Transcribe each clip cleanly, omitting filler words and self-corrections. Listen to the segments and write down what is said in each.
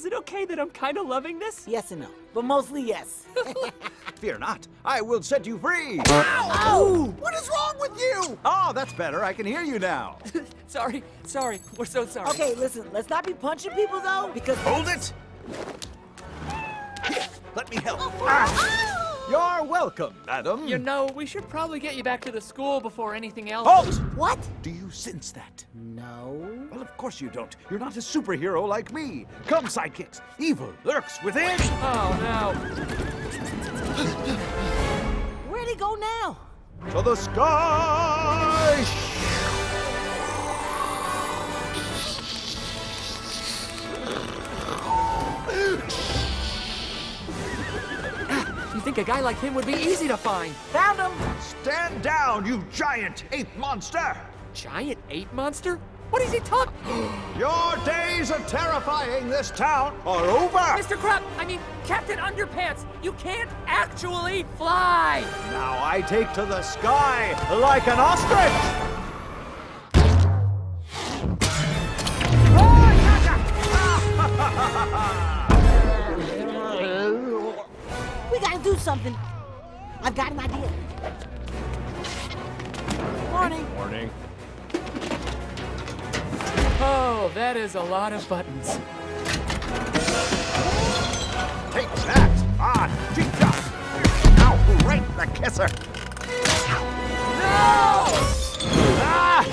Is it okay that I'm kind of loving this? Yes and no, but mostly yes. Fear not, I will set you free. Ow! Ow! What is wrong with you? Oh, that's better. I can hear you now. Sorry. We're so sorry. Okay, listen, let's not be punching people though, because... Hold it! Let me help. Oh. Ah. You're welcome, madam. You know, we should probably get you back to the school before anything else. Halt! What? Do you sense that? No. Well, of course you don't. You're not a superhero like me. Come, sidekicks. Evil lurks within. Oh, no. Where'd he go now? To the sky! You think a guy like him would be easy to find? Found him! Stand down, you giant ape monster! Giant ape monster? What is he talking? Your days of terrifying this town are over! Mr. Krupp, I mean, Captain Underpants, you can't actually fly! Now I take to the sky like an ostrich! Do something. I've got an idea. Morning. Oh, that is a lot of buttons. Take that! Ah, G-Dot! Now, right the kisser! No! Ah!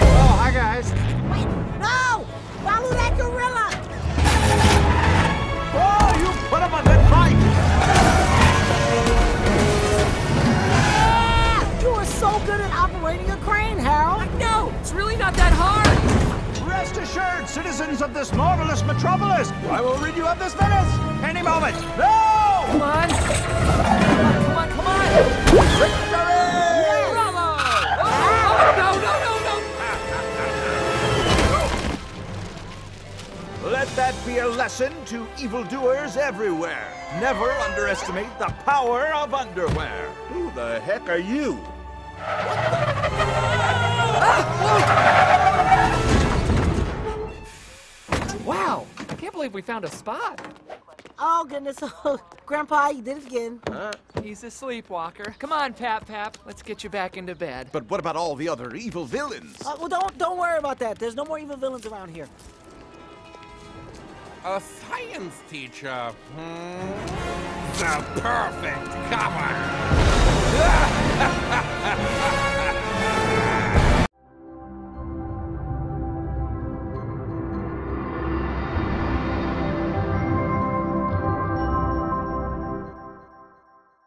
Oh, hi, guys. Wait, no! Follow that gorilla! Oh, you put him on that bike! Ah, you are so good at operating a crane, Harold. No, it's really not that hard. Rest assured, citizens of this marvelous metropolis, I will rid you of this menace any moment. No! Come on! Come on! Victory! Bravo! Oh, no! Let that be a lesson to evildoers everywhere. Never underestimate the power of underwear. Who the heck are you? Wow, I can't believe we found a spot. Oh, goodness. Grandpa, you did it again. Huh? He's a sleepwalker. Come on, Pap. Let's get you back into bed. But what about all the other evil villains? Well, don't worry about that. There's no more evil villains around here. A science teacher. The perfect cover.